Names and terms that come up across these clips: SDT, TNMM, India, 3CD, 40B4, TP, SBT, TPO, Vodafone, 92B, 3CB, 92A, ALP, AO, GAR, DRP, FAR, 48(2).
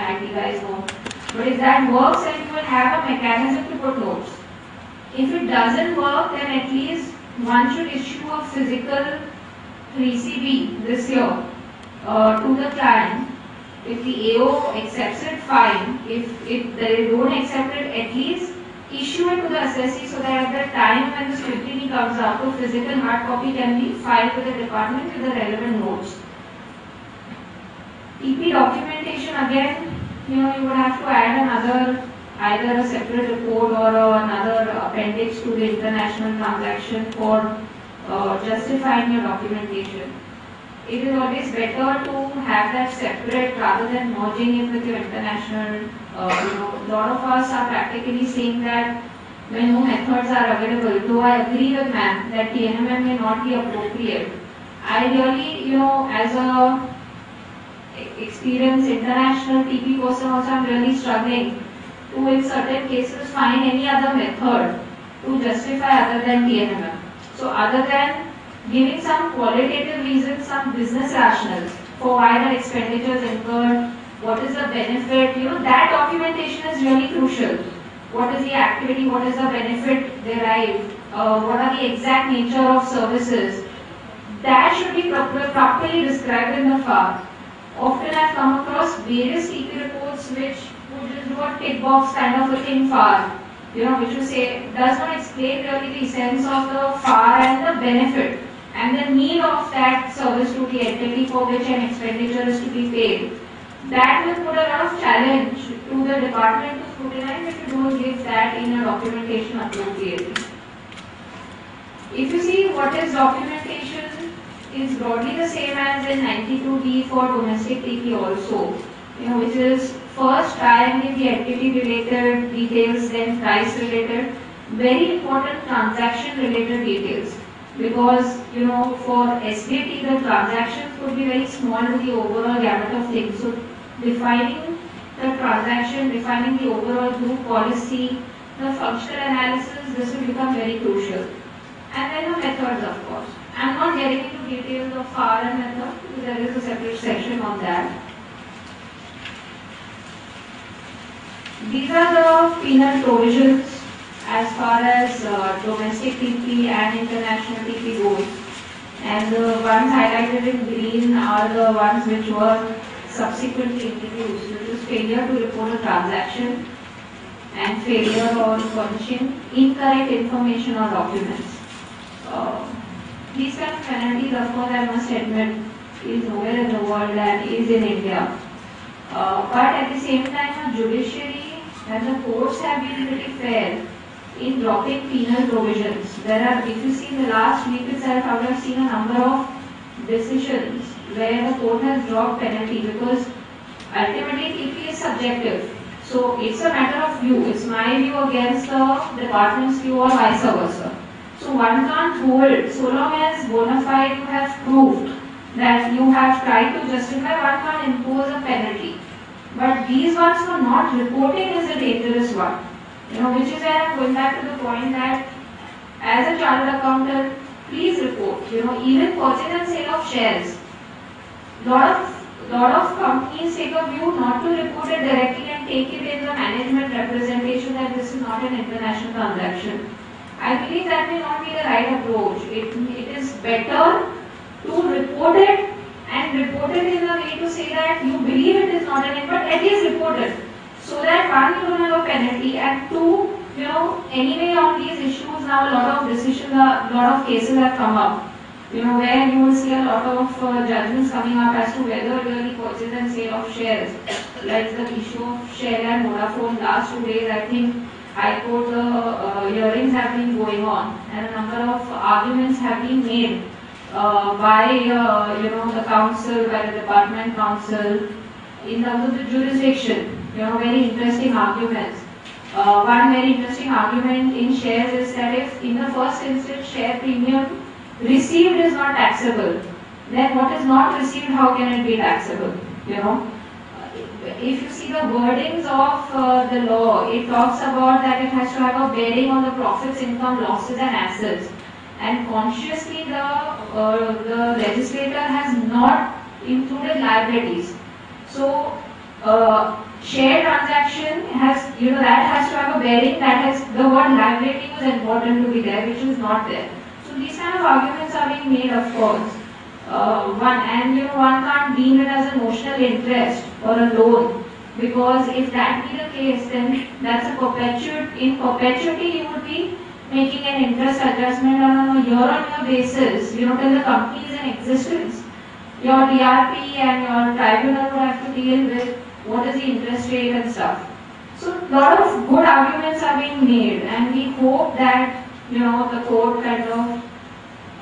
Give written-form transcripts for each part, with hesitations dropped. that you guys know. But if that works, then you will have a mechanism to put notes. If it doesn't work, then at least one should issue a physical 3CB this year to the client. If the AO accepts it, fine. If they don't accept it, at least issue it to the assessee so that at the time when the scrutiny comes up, a physical hard copy can be filed with the department with the relevant notes. TP documentation, again, you would have to add another, either a separate report or another appendix to the international transaction for justifying your documentation. It is always better to have that separate rather than merging it with your international. A lot of us are practically saying that when no methods are available, though I agree with ma'am that TNMM may not be appropriate. I really, as an experienced international TP person also, I'm really struggling to in certain cases find any other method to justify other than TNMM. So other than giving some qualitative reasons, some business rationale for why the expenditures incurred, what is the benefit, that documentation is really crucial. What is the activity, what is the benefit derived, what are the exact nature of services, that should be properly described in the FAR. Often I've come across various TP reports which would just do a tick box kind of a thing FAR, which you say does not explain really the essence of the FAR and the benefit and the need of that service to the entity for which an expenditure is to be paid. That will put a lot of challenge to the department to scrutinize if you don't give that in your documentation appropriately. If you see what is documentation, it's broadly the same as in 92B for domestic TP also, which is first try and give the entity related details, then price related, very important transaction related details. Because, for SBT, the transactions could be very small to the overall gamut of things. So, defining the transaction, defining the overall group policy, the functional analysis, this will become very crucial. And then the methods, of course. I'm not getting into details of FAR and method, because there is a separate section on that. These are the penal provisions as far as domestic TP and international TP goes, and the ones highlighted in green are the ones which were subsequently introduced, which is failure to report a transaction and failure or furnishing incorrect information or documents. These kind of penalties, of course, I must admit, is nowhere in the world and is in India. But at the same time, the judiciary and the courts have been pretty fair in dropping penal provisions. There are, if you see in the last week itself, I would have seen a number of decisions where the court has dropped penalty, because ultimately TP is subjective. So it's a matter of view. It's my view against the department's view or vice versa. So one can't hold, so long as bona fide you have proved that you have tried to justify, one can't impose a penalty. But these ones for not reporting is a dangerous one. Which is where I'm going back to the point that as a chartered accountant, please report. Even purchase and sale of shares. Lot of companies take a view not to report it directly and take it in the management representation that this is not an international transaction. I believe that may not be the right approach. It is better to report it, and report it in a way to say that you believe it is not an but at least report it. So that one, you don't have a penalty, and two, anyway on these issues now a lot of cases have come up, where you will see a lot of judgments coming up as to whether really purchase and sale of shares, like the issue of share and Vodafone last 2 days, I think High Court hearings have been going on, and a number of arguments have been made by, the council, by the department council, in terms of the jurisdiction. Very interesting arguments. One very interesting argument in shares is that if in the first instance share premium received is not taxable, then what is not received, how can it be taxable? If you see the wordings of the law, it talks about that it has to have a bearing on the profits, income, losses and assets. And consciously the legislator has not included liabilities. So share transaction has, you know, that has to have a bearing. That has, the word liability was important to be there, which was not there. So these kind of arguments are being made, of course. One can't deem it as a notional interest or a loan, because if that be the case, then that's a perpetuity. You would be making an interest adjustment on a year-on-year basis, you know, till the company is in existence. Your DRP and your tribunal would have to deal with what is the interest rate and stuff. So a lot of good arguments are being made, and we hope that, you know, the court kind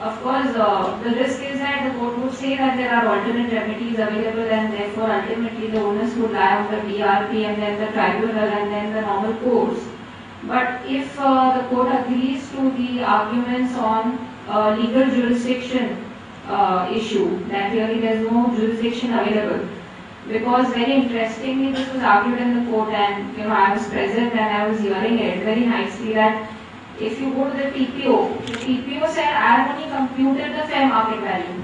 of course, the risk is that the court would say that there are alternate remedies available, and therefore ultimately the onus would lie on the DRP and then the tribunal and then the normal courts. But if the court agrees to the arguments on legal jurisdiction issue, that really there is no jurisdiction available. Because very interestingly, this was argued in the court, and you know, I was present and I was hearing it very nicely, that if you go to the TPO, the TPO said, I have only computed the fair market value.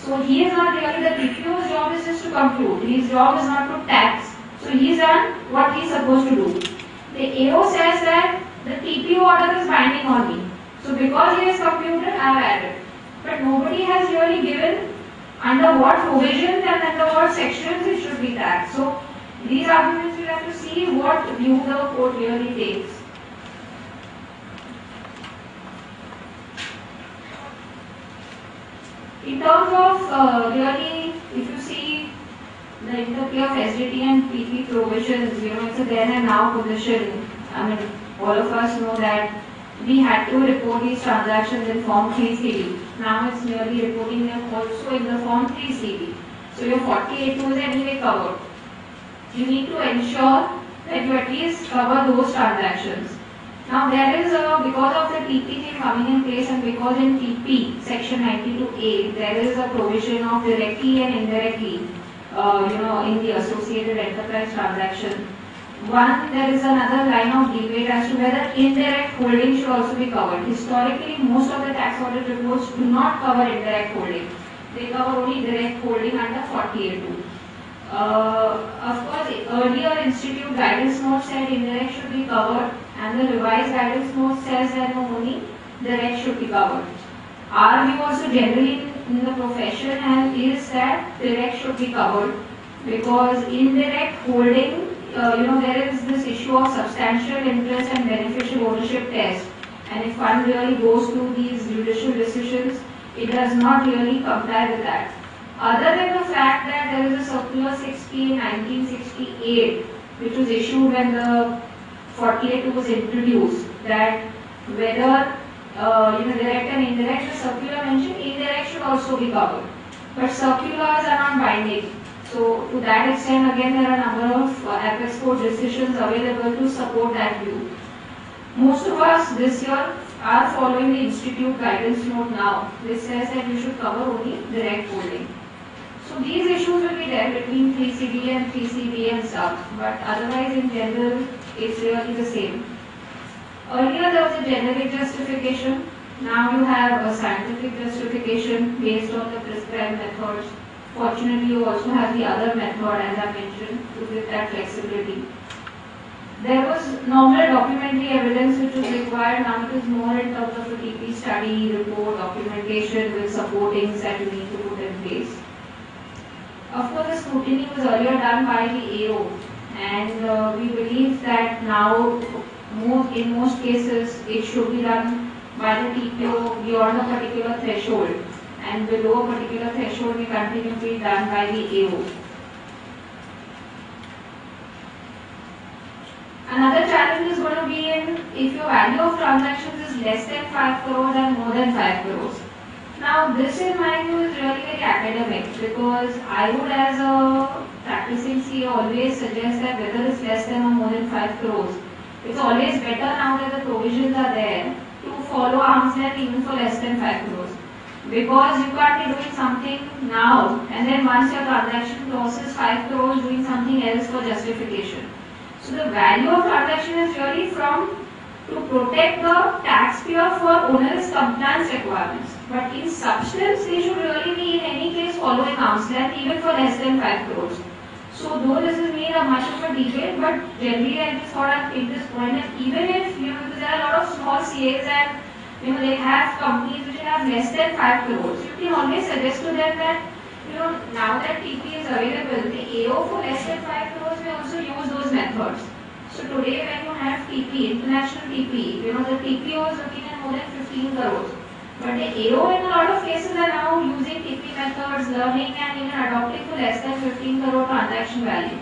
So he is not really, the TPO's job is just to compute. His job is not to tax. So he has done what he is supposed to do. The AO says that the TPO order is binding on me. So because he has computed, I have added. But nobody has really given under what provisions and under what sections it should be taxed. So these arguments, we have to see what view the court really takes. In terms of really, if you see the interplay of SDT and PT provisions, you know, it's a then and now position. I mean, all of us know that we had to report these transactions in form 3CD. Now it's merely reporting them also in the form 3CB. So your 48(2) is anyway covered. You need to ensure that you at least cover those transactions. Now there is a, because of the TP thing coming in place, and because in TP section 92A there is a provision of directly and indirectly, you know, in the associated enterprise transaction. One, there is another line of debate as to whether indirect holding should also be covered. Historically, most of the tax audit reports do not cover indirect holding. They cover only direct holding under 48(2). Of course, earlier institute guidance note said indirect should be covered, and the revised guidance note says that only direct should be covered. Our view also generally in the profession is that direct should be covered, because indirect holding, you know, there is this issue of substantial interest and beneficial ownership test, and if one really goes through these judicial decisions, it does not really comply with that. Other than the fact that there is a circular 6P in 1968, which was issued when the 48(2) was introduced, that whether you know, direct and indirect, the circular mentioned indirect should also be covered, but circulars are not binding. So to that extent, again, there are a number of apex court decisions available to support that view. Most of us this year are following the institute guidance note now, which says that you should cover only direct holding. So these issues will be there between 3CD and 3CB and stuff, but otherwise in general, it's really the same. Earlier there was a generic justification. Now you have a scientific justification based on the prescribed methods. Fortunately, you also have the other method, as I mentioned, to give that flexibility. There was normal documentary evidence which was required. Now it is more in terms of a TP study, report, documentation with supportings that you need to put in place. Of course, the scrutiny was earlier done by the AO, and we believe that now in most cases it should be done by the TPO beyond a particular threshold. And below a particular threshold, we continue to be done by the AO. Another challenge is going to be in if your value of transactions is less than 5 crores and more than 5 crores. Now, this in my view is really very academic, because I would, as a practicing CA, always suggest that whether it's less than or more than 5 crores, it's always better now that the provisions are there to follow arm's length even for less than 5 crores. Because you can't be doing something now and then once your transaction crosses 5 crores doing something else for justification. So the value of transaction is really from to protect the taxpayer for onerous compliance requirements. But in substance, they should really be in any case following arm's length even for less than 5 crores. So though this is made up much of a detail, but generally I just thought I'd take this point that even if, you know, because there are a lot of small CAs and, you know, they have companies which have less than 5 crores, you can always suggest to them that, you know, now that TP is available, the AO for less than 5 crores may also use those methods. So today when you have TP, international TP, you know, the TPO is looking at more than 15 crores. But the AO in a lot of cases are now using TP methods, learning and even adopting for less than 15 crore transaction value.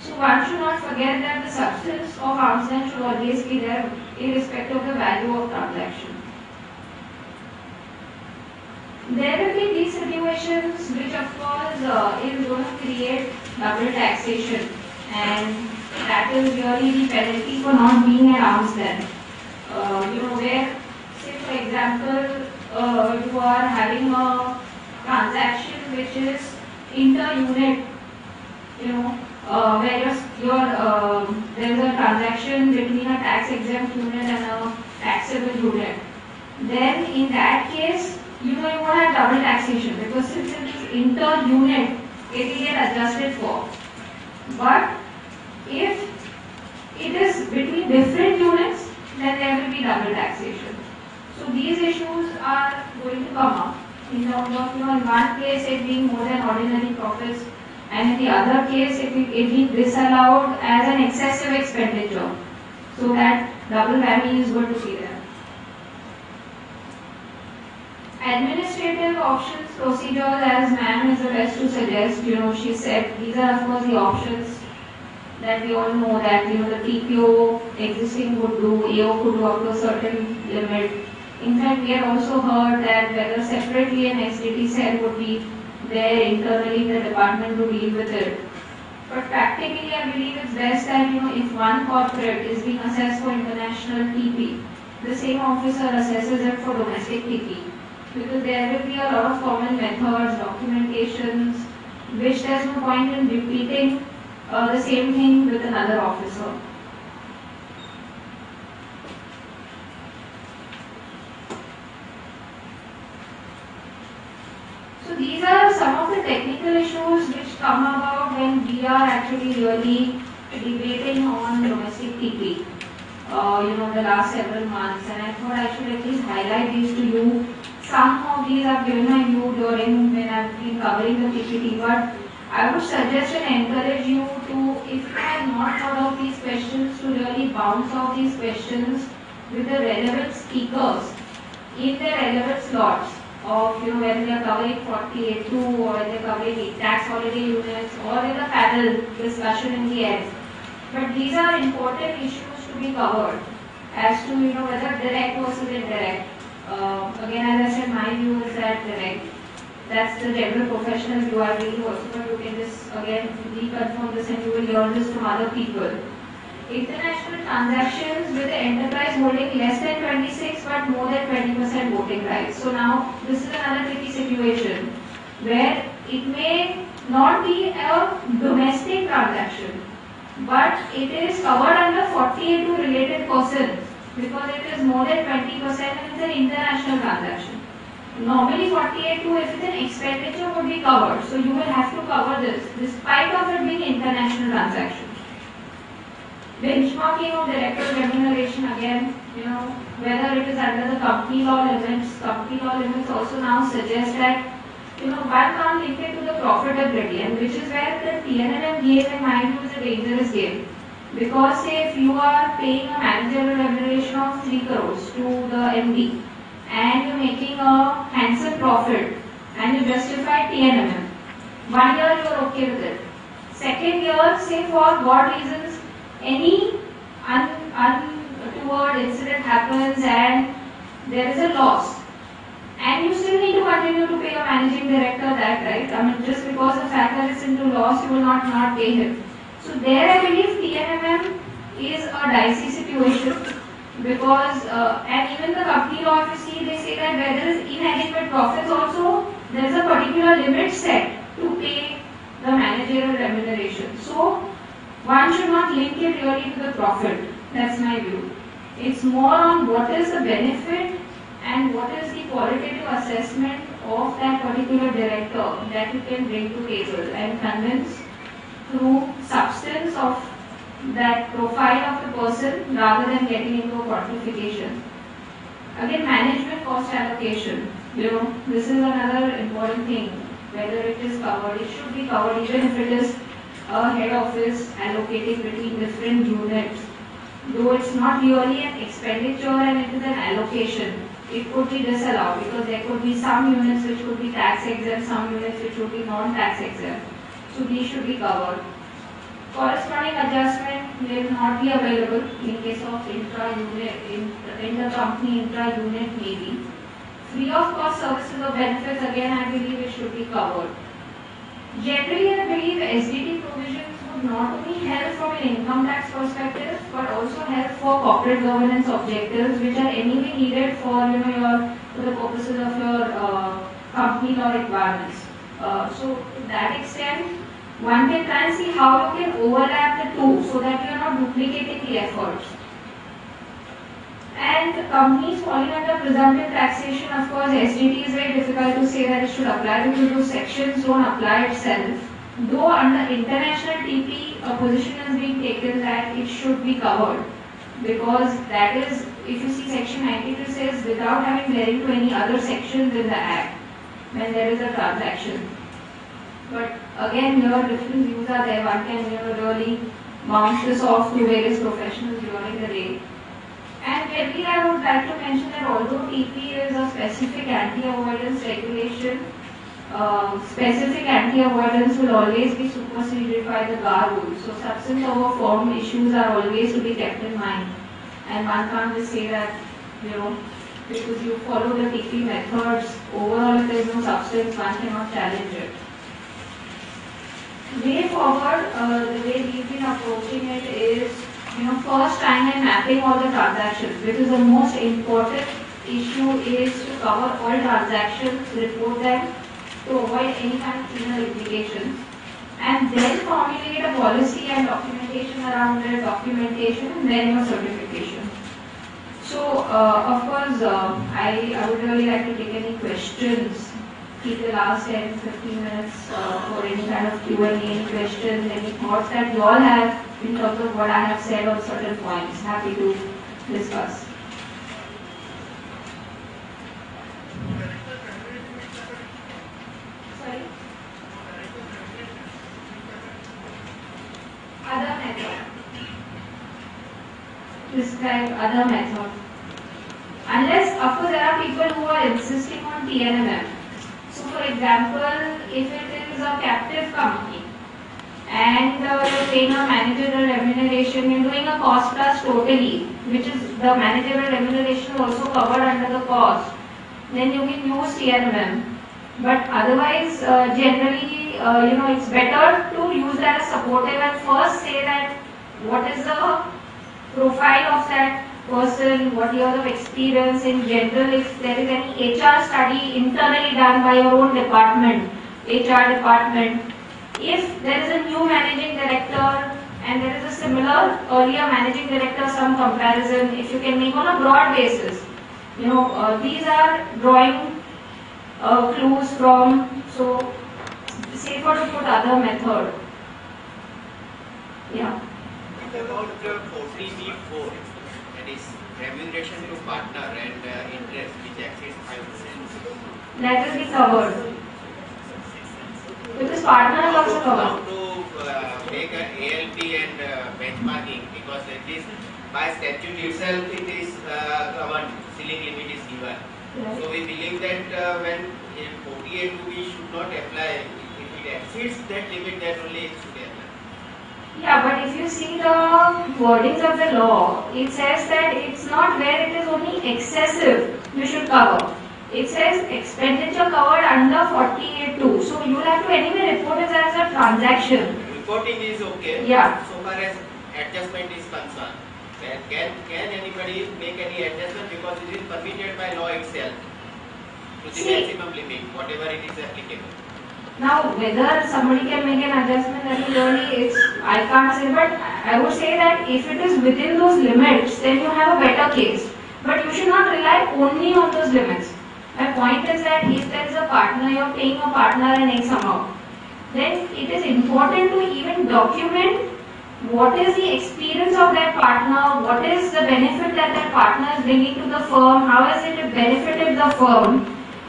So one should not forget that the substance of arm's length should always be there irrespective of the value of transaction. There will be these situations which of course is going to create double taxation, and that is really the penalty for not being at arm's length. You know, where say for example you are having a transaction which is inter-unit, you know, where there is a transaction between a tax-exempt unit and a taxable unit. Then in that case, you know, you won't have double taxation because since it is inter-unit, it will get adjusted for. But if it is between different units, then there will be double taxation. So these issues are going to come up in terms of, you know, in one case it being more than ordinary profits, and in the other case it being disallowed as an excessive expenditure. So that double whammy is going to be there. Administrative options, procedures, as ma'am is the best to suggest, you know, she said these are of course the options that we all know that, you know, the TPO existing would do, AO could do up to a certain limit. In fact, we had also heard that whether separately an SDT cell would be there internally in the department to deal with it. But practically, I believe it's best that, you know, if one corporate is being assessed for international TP, the same officer assesses it for domestic TP. Because there will be a lot of common methods, documentations, which there's no point in repeating the same thing with another officer. So these are some of the technical issues which come about when we are actually really debating on domestic TP, you know, the last several months, and I thought I should at least highlight these to you. Some of these I've given a view during when I've been covering the PPT, but I would suggest and encourage you to, if you have not thought of these questions, to really bounce off these questions with the relevant speakers in their relevant slots of, you know, whether they are covering 48(2) or whether they are covering tax holiday units or in a panel discussion in the end. But these are important issues to be covered as to, you know, whether direct versus indirect. Again, as I said, my view is that direct. That's the general professional view. I really also, but you can just again reconfirm this and you will learn this from other people. International transactions with the enterprise holding less than 26 but more than 20% voting rights. So now this is another tricky situation where it may not be a domestic transaction, but it is covered under 48(2) related persons. Because it is more than 20% and it's an international transaction. Normally 48(2), if it's an expenditure, would be covered. So you will have to cover this, despite of it being international transaction. Benchmarking of director remuneration, again, you know, whether it is under the company law limits also now suggest that, you know, one can't link it to the profitability, and which is where the TNMM game in my view is a dangerous game. Because say if you are paying a managerial remuneration of 3 crores to the MD and you're making a handsome profit and you justify TNMM, 1 year you're okay with it. Second year, say for what reasons, any untoward incident happens and there is a loss and you still need to continue to pay a managing director that, right? I mean, just because the fact that it's into loss, you will not pay him. So there I believe TNMM is a dicey situation because, and even the company law, if you see, they say that where there is inadequate profits also, there is a particular limit set to pay the managerial remuneration. So one should not link it really to the profit, that's my view. It's more on what is the benefit and what is the qualitative assessment of that particular director that you can bring to table and convince through substance of that profile of the person rather than getting into a quantification. Again, management cost allocation. You know, this is another important thing. Whether it is covered, it should be covered, even if it is a head office allocating between different units. Though it's not really an expenditure and it is an allocation, it could be disallowed because there could be some units which could be tax exempt, some units which would be non-tax exempt. So these should be covered. Corresponding adjustment will not be available in case of intra-unit, in the company intra-unit maybe. Free of cost services or benefits, again I believe it should be covered. Generally I believe SDT provisions would not only help from an income tax perspective but also help for corporate governance objectives which are anyway needed for, you know, for the purposes of your company law requirements. So to that extent one can try and see how you can overlap the two so that you are not duplicating the efforts. And companies falling under presumptive taxation, of course, SDT is very difficult to say that it should apply because those sections don't apply itself. Though under international TP, a position is being taken that it should be covered because that is, if you see section 92 says without having bearing to any other sections in the Act when there is a transaction. But again, your different views are there. One can, you know, really bounce this off to various professionals during the day. And maybe I would like to mention that although TP is a specific anti-avoidance regulation, specific anti-avoidance will always be superseded by the GAR rule. So substance over form issues are always to be kept in mind. And one can't just say that, you know, because you follow the TP methods, overall if there is no substance, one cannot challenge it. Way forward, the way we've been approaching it is, you know, first trying and mapping all the transactions because the most important issue is to cover all transactions, report them to avoid any kind of penal implications, and then formulate a policy and documentation around their documentation and then your certification. So, of course, I would really like to take any questions. Keep the last 10-15 minutes for any kind of Q&A, any questions, any thoughts that you all have in terms of what I have said on certain points. Happy to discuss. Sorry? Other method. Describe other method. Unless, of course, there are people who are insisting on TNMM. So, for example, if it is a captive company and you're paying a managerial remuneration, you're doing a cost plus totally, which is the managerial remuneration also covered under the cost, then you can use TNMM. But otherwise, generally, you know, it's better to use that as supportive and first say that what is the profile of that person, what years of experience in general, if there is any HR study internally done by your own department, HR department. If there is a new managing director and there is a similar earlier managing director, some comparison, if you can make on a broad basis. You know, these are drawing clues from, so safer to put other method. Yeah. What about the 40B4? Is remuneration to partner and interest which exceeds 5%. That will be covered. Because partner is also covered. How to make an ALP and benchmarking, because at least by statute itself it is covered, ceiling limit is given. Right. So we believe that when 48(2) should not apply, if it exceeds that limit, that only it should apply. Yeah, but if you see the wordings of the law, it says that it's not where it is only excessive you should cover. It says expenditure covered under 48(2). So you'll have to anyway report it as a transaction. Reporting is okay. Yeah. So far as adjustment is concerned, can anybody make any adjustment because it is permitted by law itself to the maximum limit, whatever it is applicable. Now, whether somebody can make an adjustment, that really is, I can't say, but I would say that if it is within those limits, then you have a better case. But you should not rely only on those limits. My point is that if there is a partner, you are paying a partner an X amount. then it is important to even document what is the experience of that partner, what is the benefit that that partner is bringing to the firm, how has it benefited the firm.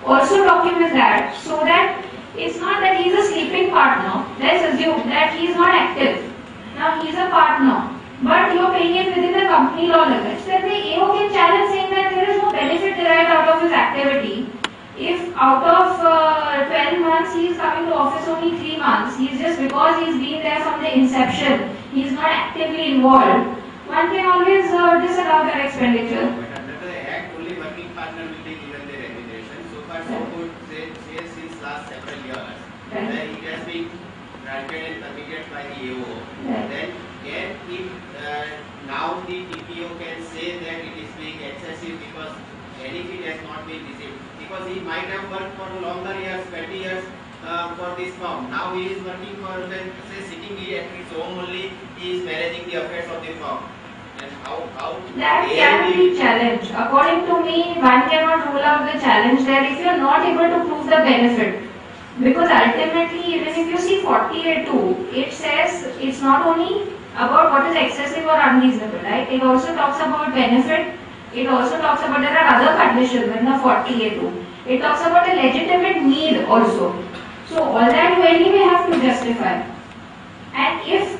Also document that, so that it's not that he is a sleeping partner. Let's assume that he is not active. Now he is a partner, but you are paying him within the company law limits. Then the AO can challenge saying that there is no benefit derived out of his activity. If out of 12 months he is coming to office only 3 months, he is just because he is been there from the inception, he is not actively involved. One can always disallow that expenditure. But under the Act, only working partner will be given the remuneration. So far, so good, say since last several years, right, then it has been granted and permitted by the AO. Right. Then, can if now the TPO can say that it is being excessive because anything has not been received? Because he might have worked for longer years, 20 years for this firm. Now he is working for the, say, sitting here at his home only, he is managing the affairs of the firm. And how that can be challenged. According to me, one cannot rule out the challenge there if you are not able to prove the benefit. Because ultimately, even if you see 48(2), it says it's not only about what is excessive or unreasonable, right? It also talks about benefit. It also talks about there are other conditions in the 48(2). It talks about a legitimate need also. So all that you anyway have to justify. And if